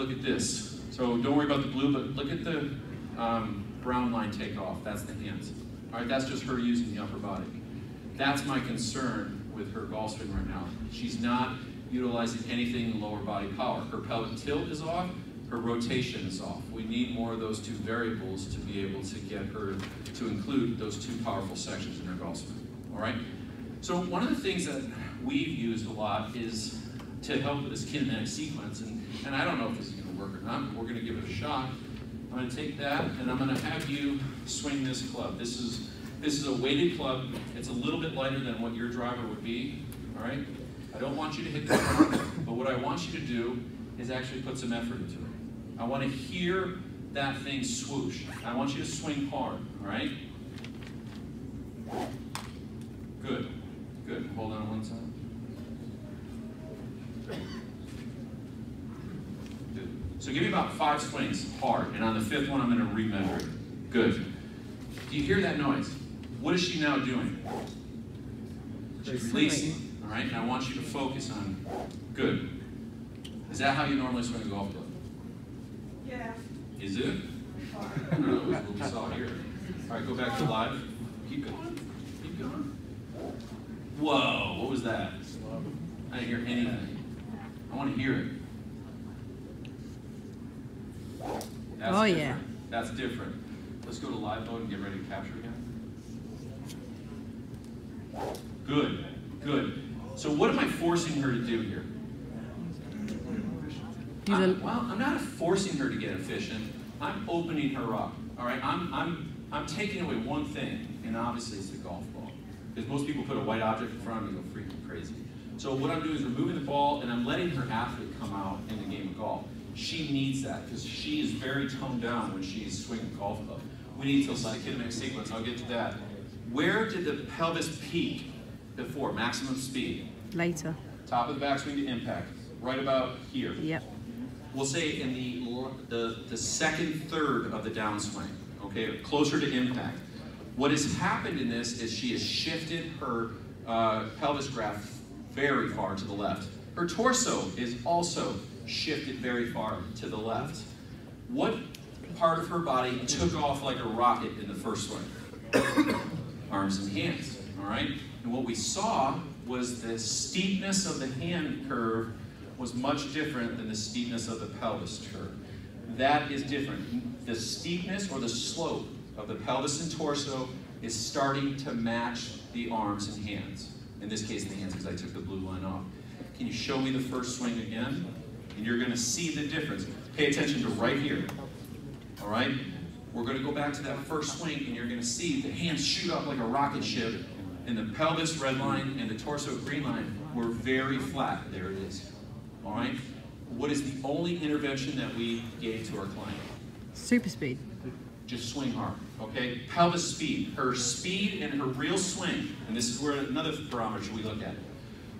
look at this. So don't worry about the blue, but look at the brown line takeoff. That's the hands. All right, that's just her using the upper body. That's my concern with her golf swing right now. She's not utilizing anything in lower body power. Her pelvic tilt is off, her rotation is off. We need more of those two variables to be able to get her to include those two powerful sections in her golf swing, all right? So one of the things that we've used a lot is to help with this kinematic sequence, and I don't know if this is gonna work or not, but we're gonna give it a shot. I'm gonna take that, and I'm gonna have you swing this club. This is a weighted club. It's a little bit lighter than what your driver would be, all right? I don't want you to hit the ground, but what I want you to do is actually put some effort into it. I want to hear that thing swoosh. I want you to swing hard, all right? Good, good. Hold on one second. Good. So give me about 5 swings hard, and on the 5th one, I'm going to re-measure it. Good. Do you hear that noise? What is she now doing? She's releasing. All right, and I want you to focus on, good. Is that how you normally swing a golf club? Yeah. Is it? I don't know, it was what we saw here. All right, go back to live. Keep going, keep going. Whoa, what was that? I didn't hear anything. I want to hear it. That's oh different. Yeah. That's different. Let's go to live mode and get ready to capture again. Good, good. So what am I forcing her to do here? I'm not forcing her to get efficient. I'm opening her up. All right. I'm taking away one thing, and obviously it's the golf ball, because most people put a white object in front of me and go freaking crazy. So what I'm doing is removing the ball, and I'm letting her athlete come out in the game of golf. She needs that because she is very toned down when she's swinging golf club. We need to like kinematic sequence. I'll get to that. Where did the pelvis peak? Before maximum speed. Later. Top of the backswing to impact. Right about here. Yep. We'll say in the second third of the downswing. Okay, closer to impact. What has happened in this is she has shifted her pelvis graph very far to the left. Her torso is also shifted very far to the left. What part of her body took off like a rocket in the first swing? Arms and hands. All right. And what we saw was the steepness of the hand curve was much different than the steepness of the pelvis curve. That is different. The steepness or the slope of the pelvis and torso is starting to match the arms and hands. In this case, the hands, because I took the blue line off. Can you show me the first swing again? And you're going to see the difference. Pay attention to right here. All right? We're going to go back to that first swing, and you're going to see the hands shoot up like a rocket ship. And the pelvis red line and the torso green line were very flat. There it is. All right? What is the only intervention that we gave to our client? Super speed. Just swing hard, okay? Pelvis speed. Her speed and her real swing, and this is where another barometer we look at.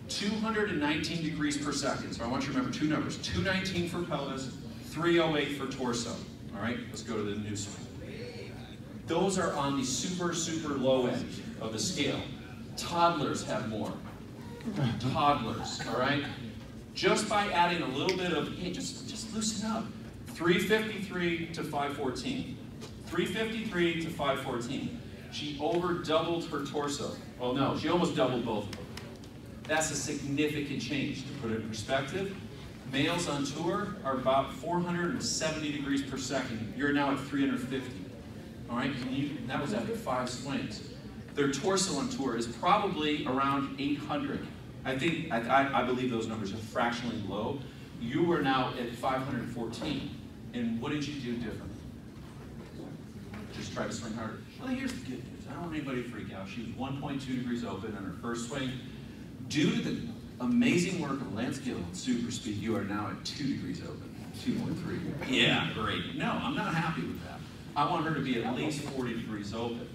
219 degrees per second. So I want you to remember two numbers. 219 for pelvis, 308 for torso. All right? Let's go to the new swing. Those are on the super, super low end of the scale. Toddlers have more. Toddlers, all right? Just by adding a little bit of, hey, just loosen up. 353 to 514. 353 to 514. She over doubled her torso. Oh no, she almost doubled both of them. That's a significant change. To put it in perspective, males on tour are about 470 degrees per second. You're now at 350. All right, that was after 5 swings. Their torso on tour is probably around 800. I believe those numbers are fractionally low. You were now at 514. And what did you do differently? Just try to swing harder. Well, here's the good news. I don't want anybody to freak out. She was 1.2 degrees open on her first swing. Due to the amazing work of Lance Gill and SuperSpeed, you are now at 2 degrees open, 2.3. Yeah, great. No, I'm not happy with that. I want her to be at least 40 degrees open.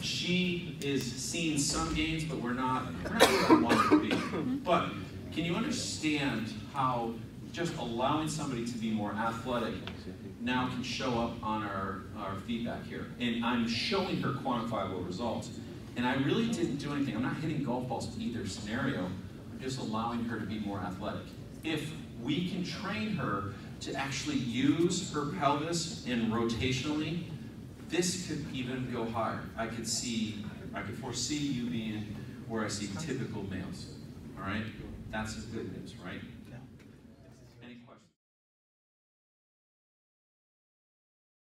She is seeing some gains, but we're not where I want her to be. But can you understand how just allowing somebody to be more athletic now can show up on our feedback here? And I'm showing her quantifiable results. And I really didn't do anything. I'm not hitting golf balls in either scenario. I'm just allowing her to be more athletic. If we can train her to actually use her pelvis in rotationally, this could even go higher. I could foresee you being where I see typical males, all right? That's good news, right?